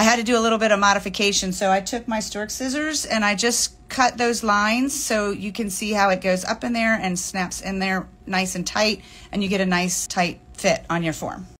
I had to do a little bit of modification. So I took my Stork scissors and I just cut those lines so you can see how it goes up in there and snaps in there nice and tight, and you get a nice tight fit on your form.